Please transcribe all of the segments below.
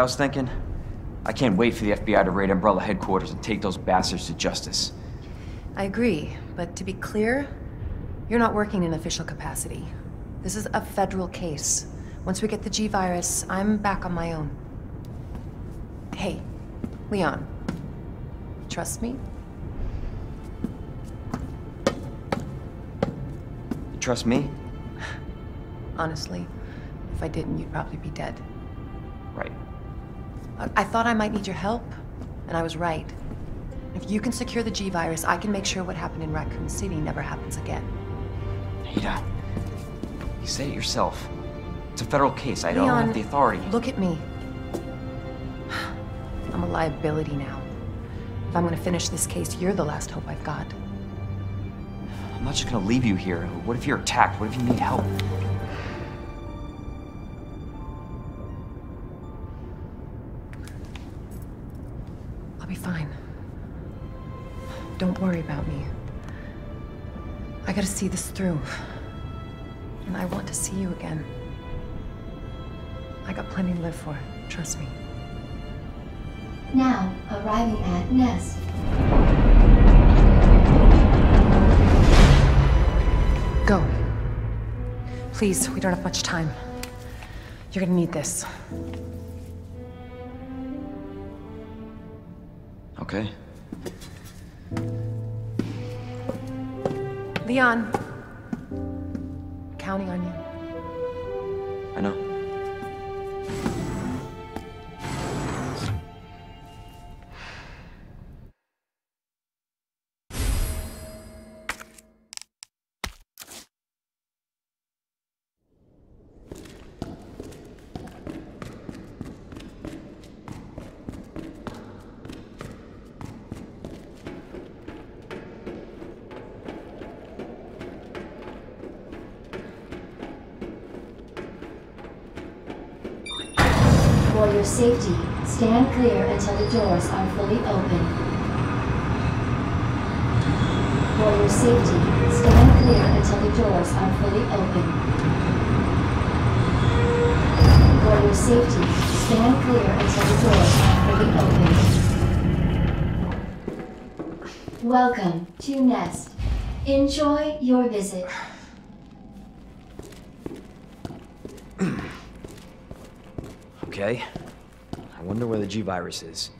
I was thinking? I can't wait for the FBI to raid Umbrella headquarters and take those bastards to justice. I agree, but to be clear, you're not working in official capacity. This is a federal case. Once we get the G virus, I'm back on my own. Hey, Leon, trust me? You trust me? Honestly, if I didn't, you'd probably be dead. Right. I thought I might need your help, and I was right. If you can secure the G virus, I can make sure what happened in Raccoon City never happens again. Ada, you said it yourself. It's a federal case. I don't have the authority. Look at me. I'm a liability now. If I'm gonna finish this case, you're the last hope I've got. I'm not just gonna leave you here. What if you're attacked? What if you need help? I'll be fine. Don't worry about me. I gotta see this through. And I want to see you again. I got plenty to live for, trust me. Now, arriving at Nest. Go. Please, we don't have much time. You're gonna need this. Okay. Leon, I'm counting on you. I know. For your safety, stand clear until the doors are fully open. For your safety, stand clear until the doors are fully open. For your safety, stand clear until the doors are fully open. Welcome to Nest. Enjoy your visit. Okay. I wonder where the G virus is.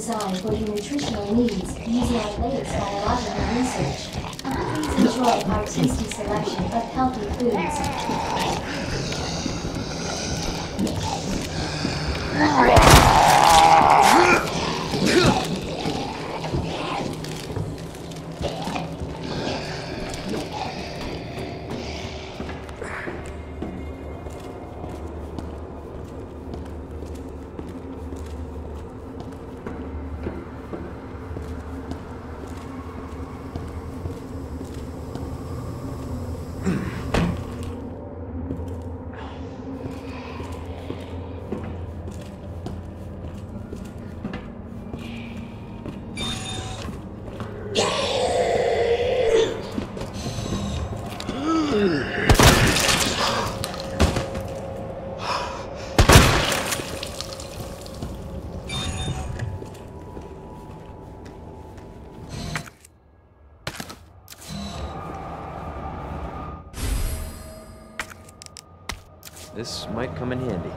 designed for your nutritional needs using our latest biological research. Please enjoy our tasty selection of healthy foods. This might come in handy.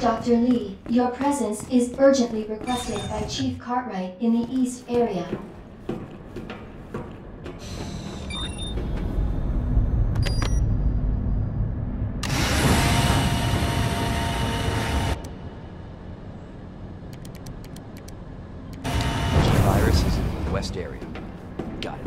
Dr. Lee, your presence is urgently requested by Chief Cartwright in the East area. G virus is in the West area. Got it.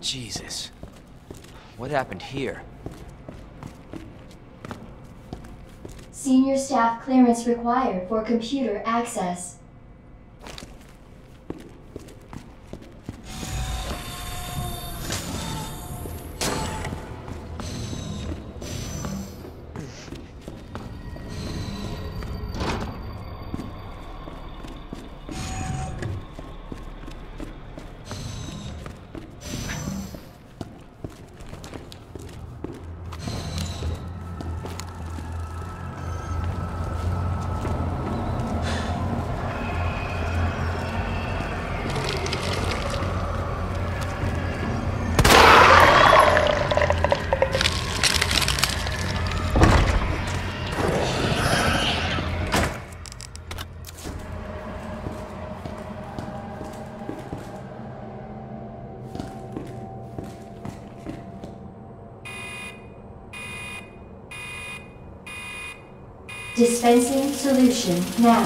Jesus, what happened here? Senior staff clearance required for computer access. Dispensing solution now.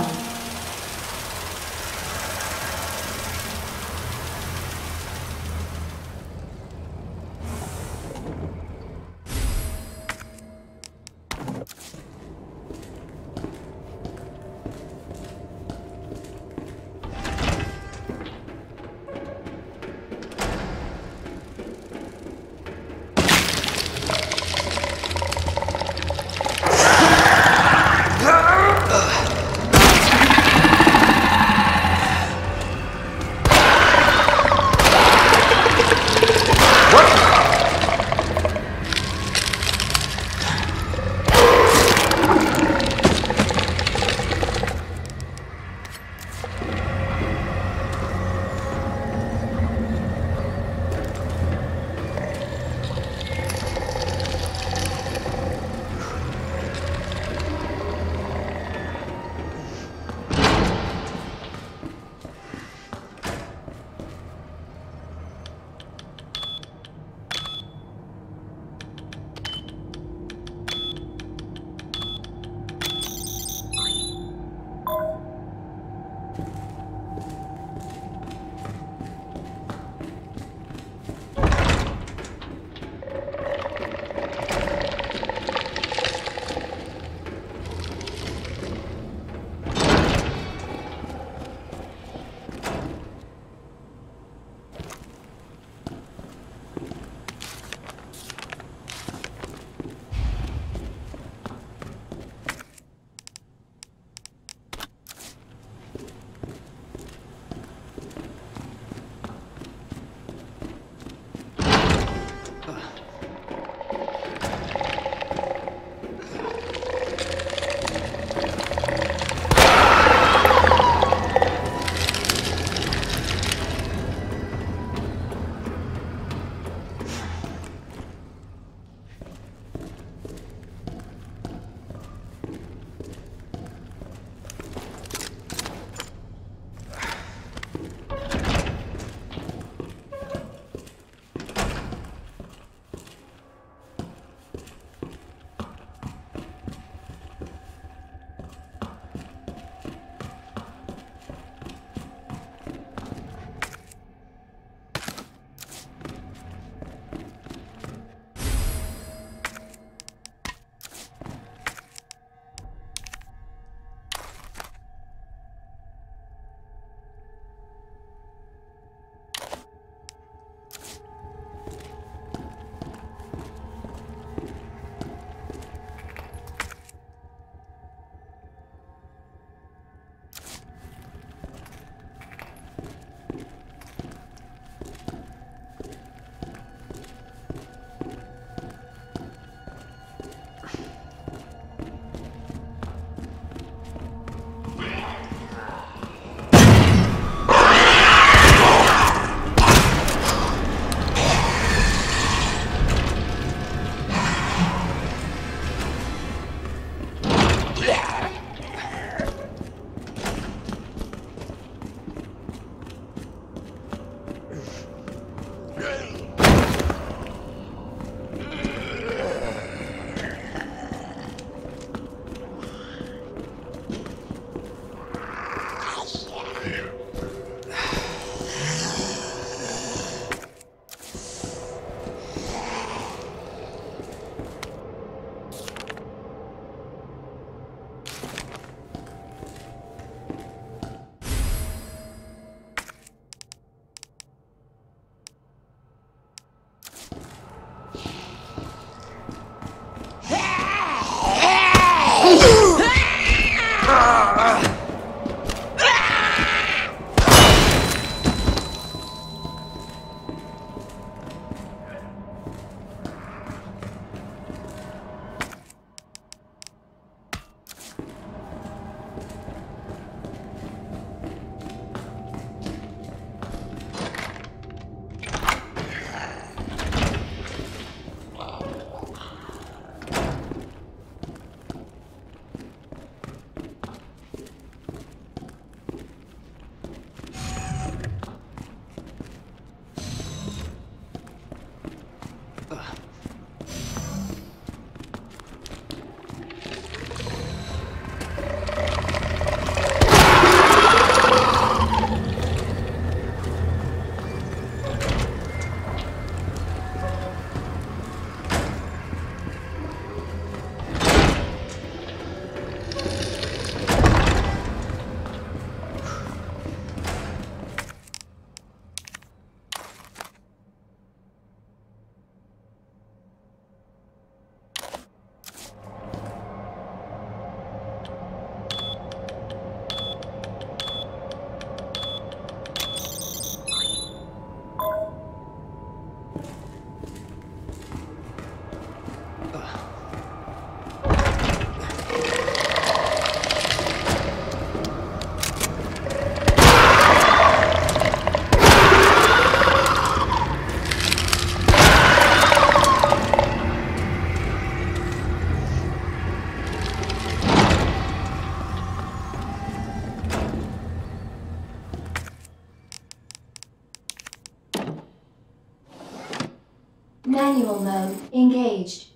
Manual mode engaged.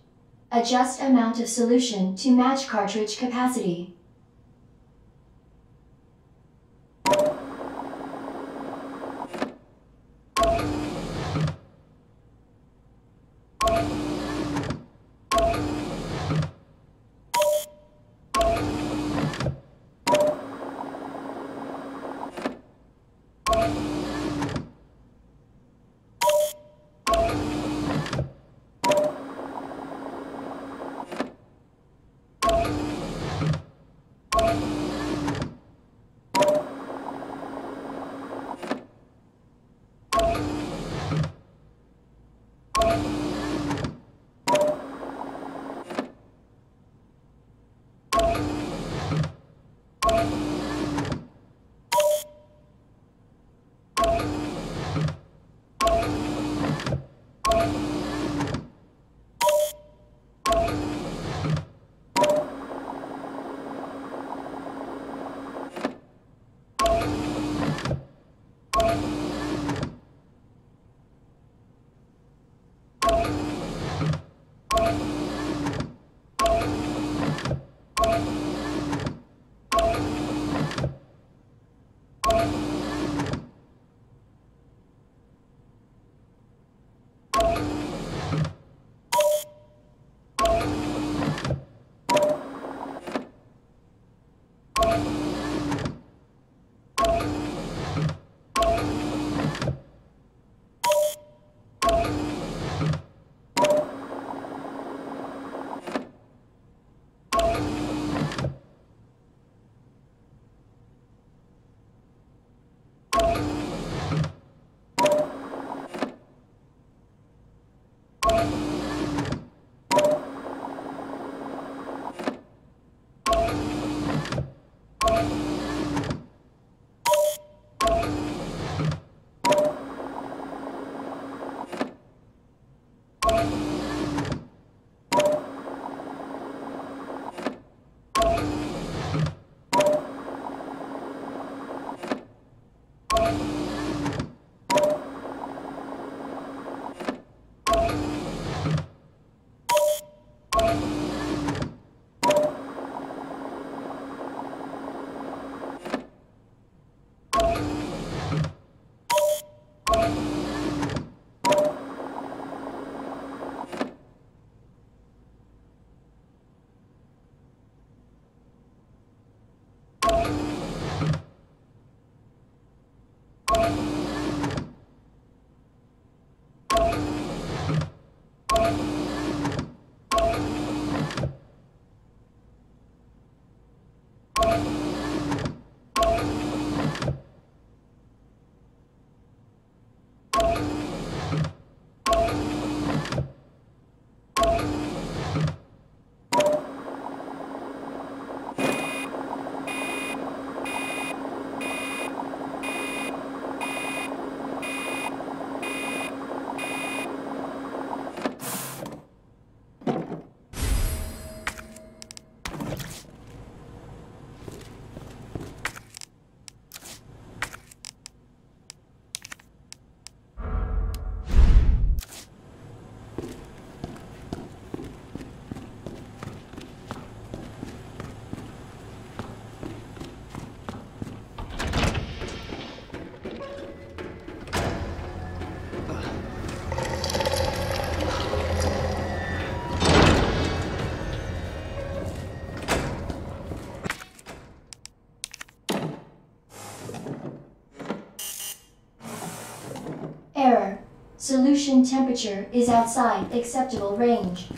Adjust amount of solution to match cartridge capacity. Solution temperature is outside acceptable range.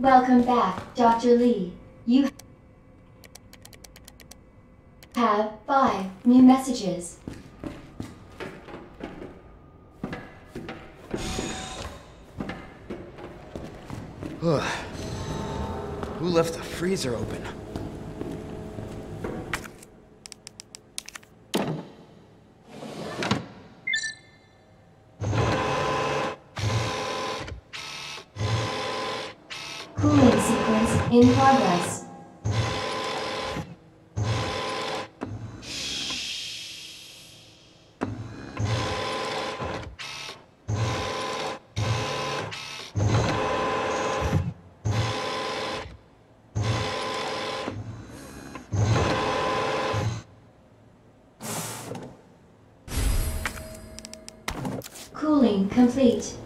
Welcome back, Dr. Lee. You have 5 new messages. Ugh. Who left the freezer open? Cooling sequence in progress. Cooling complete.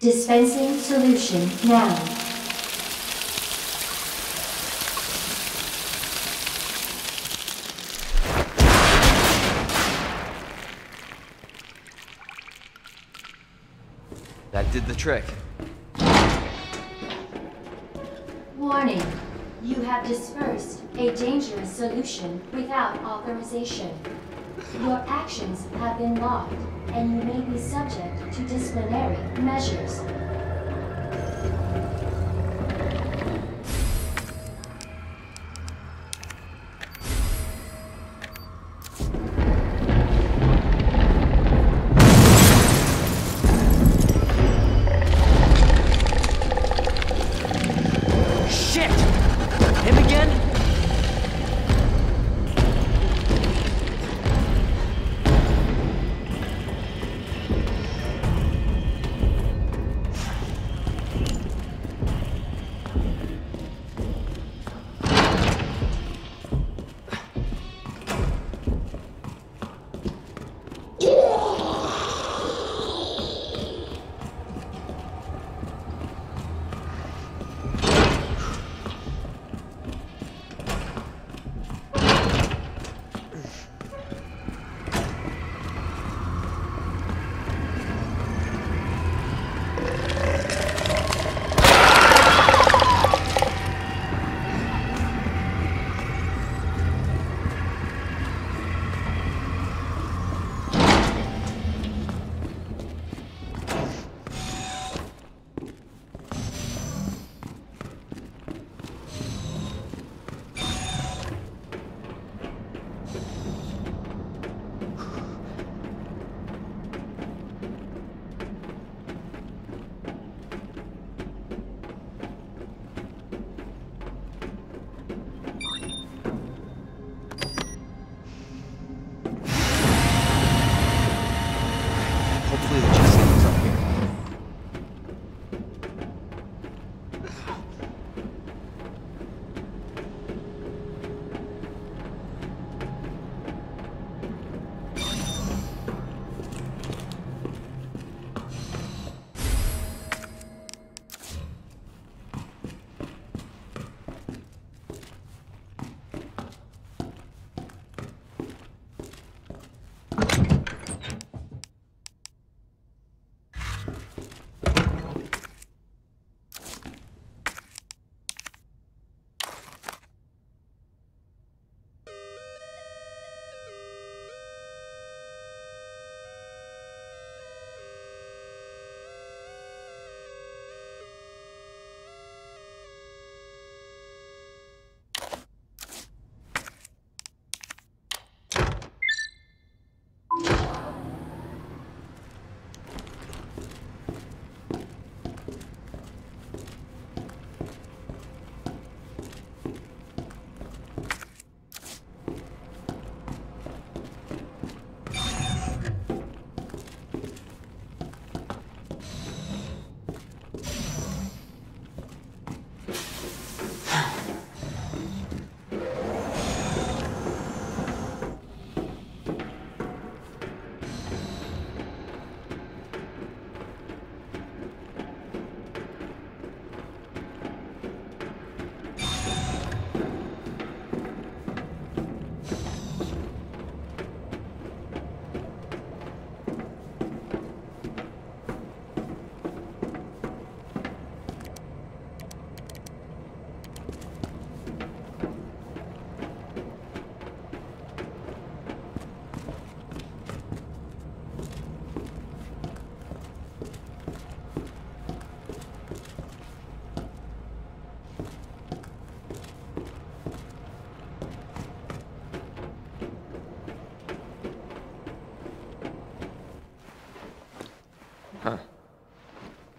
Dispensing solution now. That did the trick. Warning. You have dispersed a dangerous solution without authorization. Your actions have been logged, and you may be subject to disciplinary measures.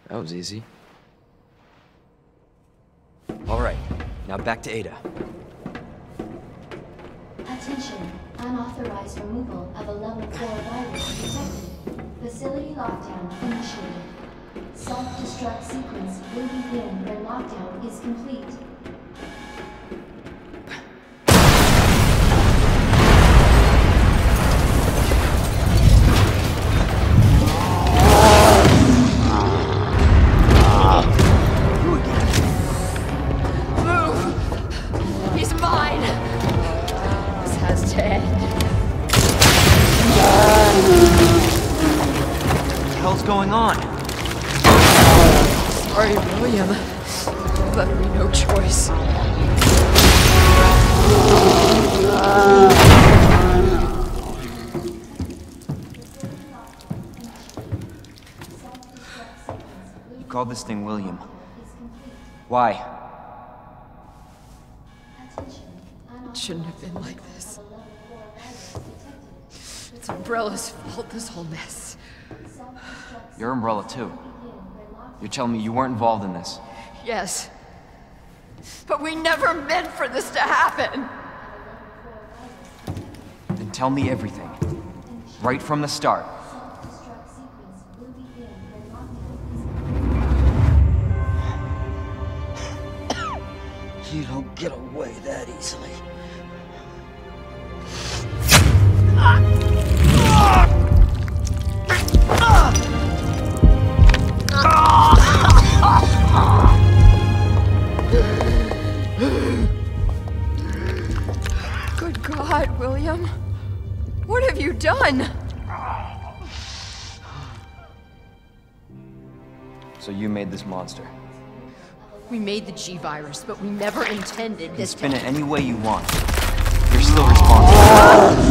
That was easy. All right, now back to Ada. Attention, unauthorized removal of a level 4 virus detected. Facility lockdown initiated. Self-destruct sequence will begin when lockdown is complete. Going on? Sorry, William, but we no choice. You called this thing William. Why? It shouldn't have been like this. It's Umbrella's fault, this whole mess. You're Umbrella, too. You're telling me you weren't involved in this? Yes. But we never meant for this to happen! Then tell me everything. Right from the start. You don't get away that easily. Good God, William. What have you done? So you made this monster. We made the G virus, but we never intended this to... You can spin it any way you want. You're still responsible.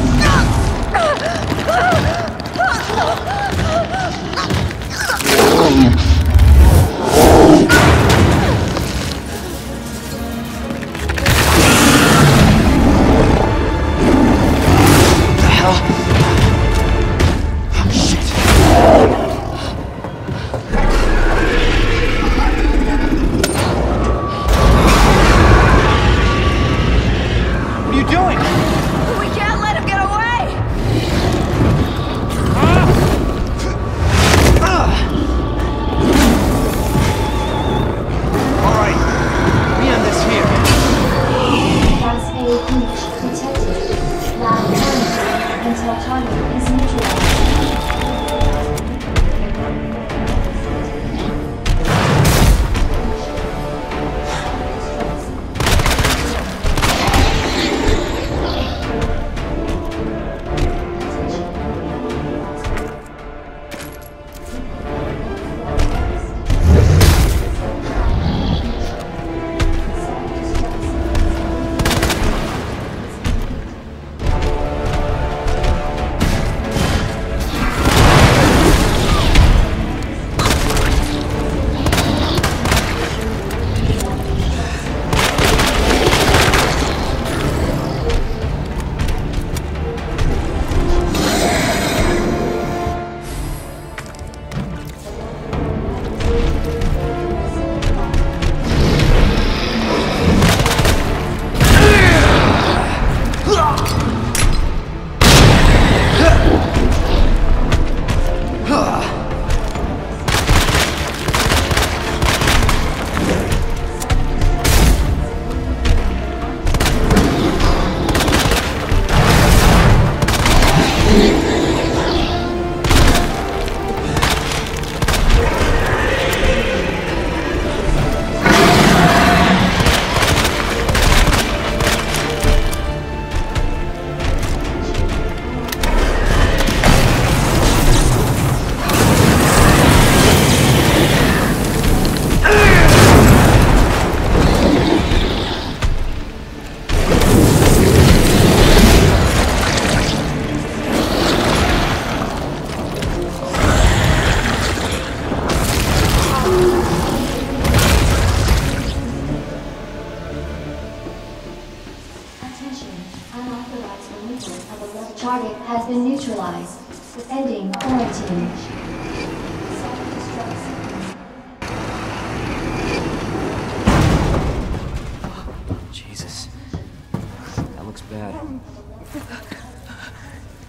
Ending quarantine. Self-destruct sequence.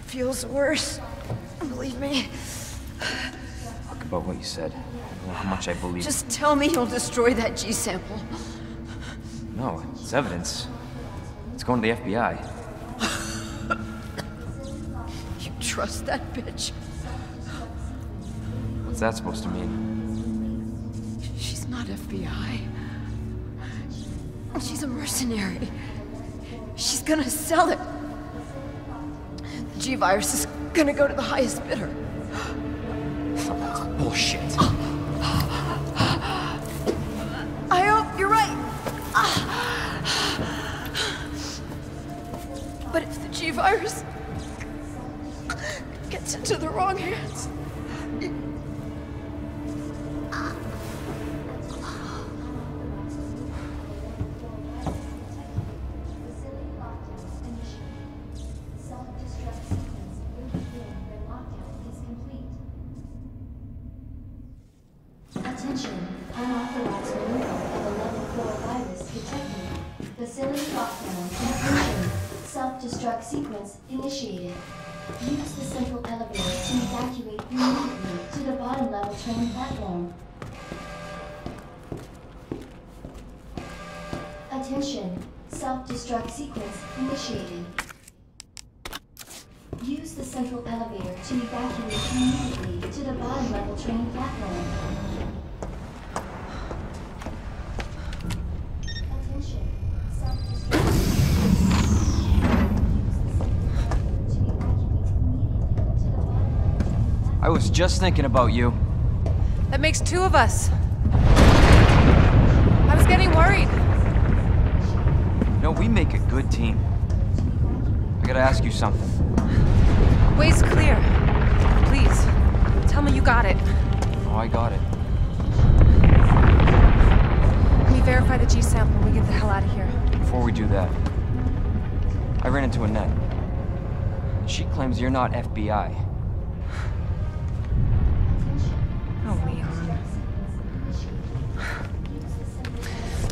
Feels worse. Believe me. Talk about what you said. How much I believe. Just tell me you'll destroy that G sample. No, it's evidence. It's going to the FBI. You trust that bitch? What's that supposed to mean? She's not FBI. She's a mercenary. She's gonna sell it. The G virus is gonna go to the highest bidder. That's bullshit. I hope you're right. But if the G virus gets into the wrong hands, I was just thinking about you. That makes two of us. I was getting worried. No, we make a good team. I gotta ask you something. Way's clear. Please, tell me you got it. Oh, I got it. Can we verify the G sample when we get the hell out of here? Before we do that, I ran into Annette. She claims you're not FBI.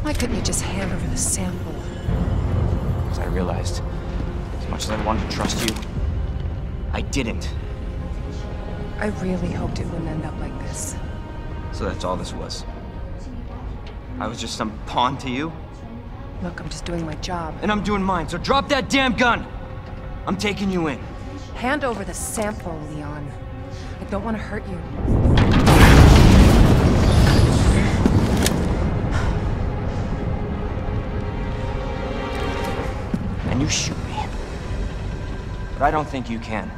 Why couldn't you just hand over the sample? Because I realized, as much as I wanted to trust you, I didn't. I really hoped it wouldn't end up like this. So that's all this was? I was just some pawn to you? Look, I'm just doing my job. And I'm doing mine, so drop that damn gun! I'm taking you in. Hand over the sample, Leon. I don't want to hurt you. You shoot me, but I don't think you can.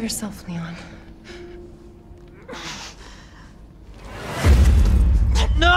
Yourself, Leon. No!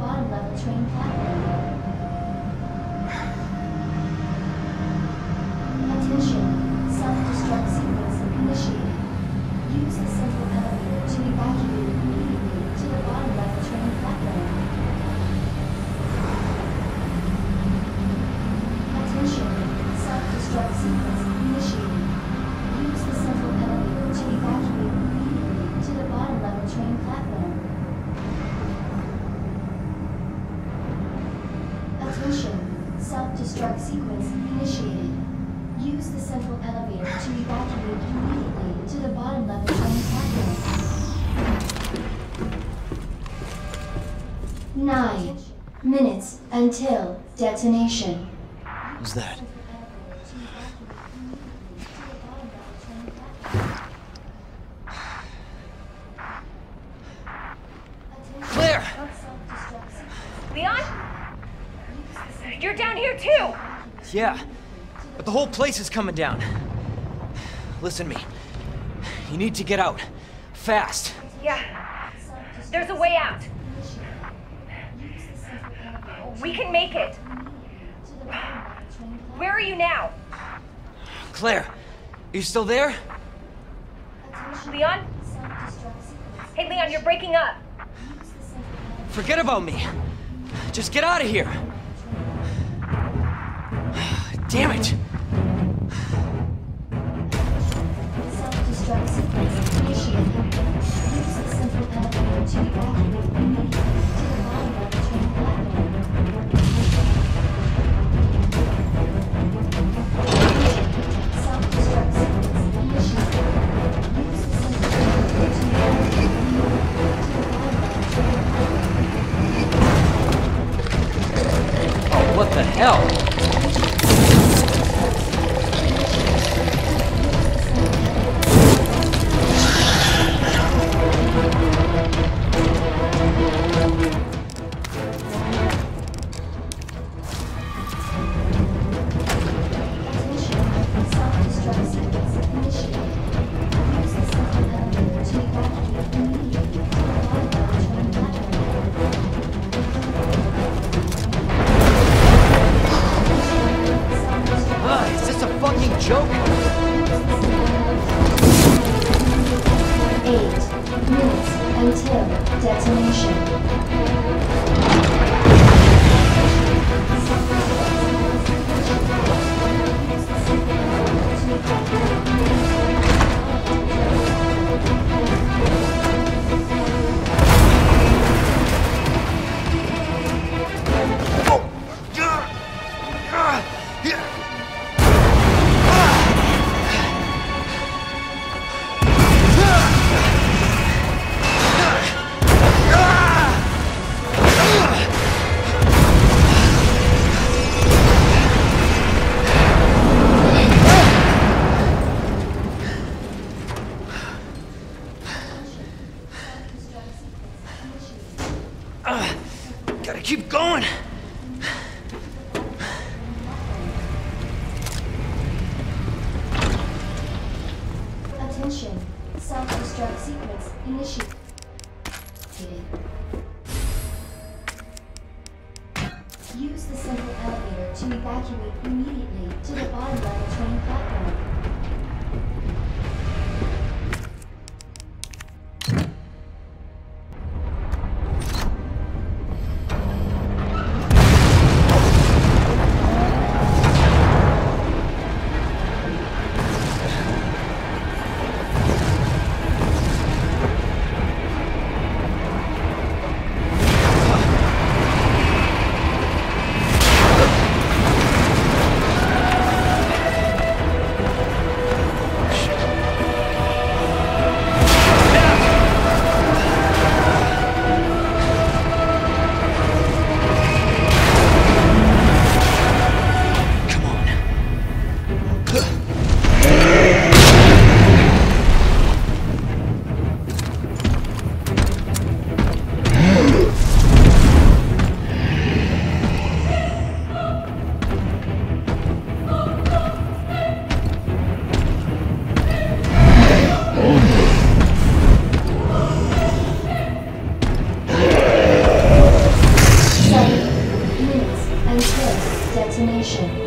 bottom level train platform. Attention, self-destruct sequence initiated. Use the central elevator to evacuate immediately to the bottom level train platform. Attention, self-destruct sequence initiated. Use the central elevator to evacuate immediately to the bottom level train platform. Attention, self-destruct sequence initiated. Use the central elevator to evacuate immediately to the bottom level train platform. 9 minutes until detonation. Who's that? Claire! Leon? You're down here too! Yeah. But the whole place is coming down. Listen to me. You need to get out. Fast. Yeah. There's a way out. We can make it. Where are you now? Claire, are you still there? Leon? Hey, Leon, you're breaking up. Forget about me. Just get out of here. Damn it! Self-destruct sequence initiated. Use the central elevator to evacuate immediately to the bottom of the train platform. Self-destruct sequence initiated. Use the central elevator to evacuate immediately to the bottom of the train platform. Oh, what the hell? destruction.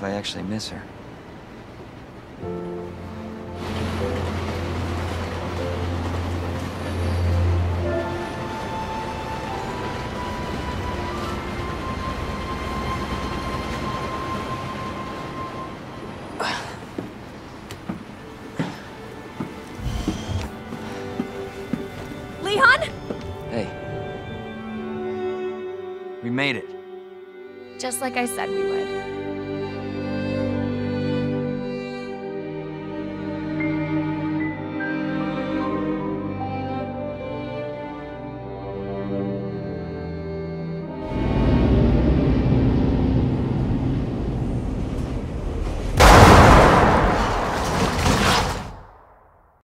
I actually miss her. Leon? Hey. We made it. Just like I said we would.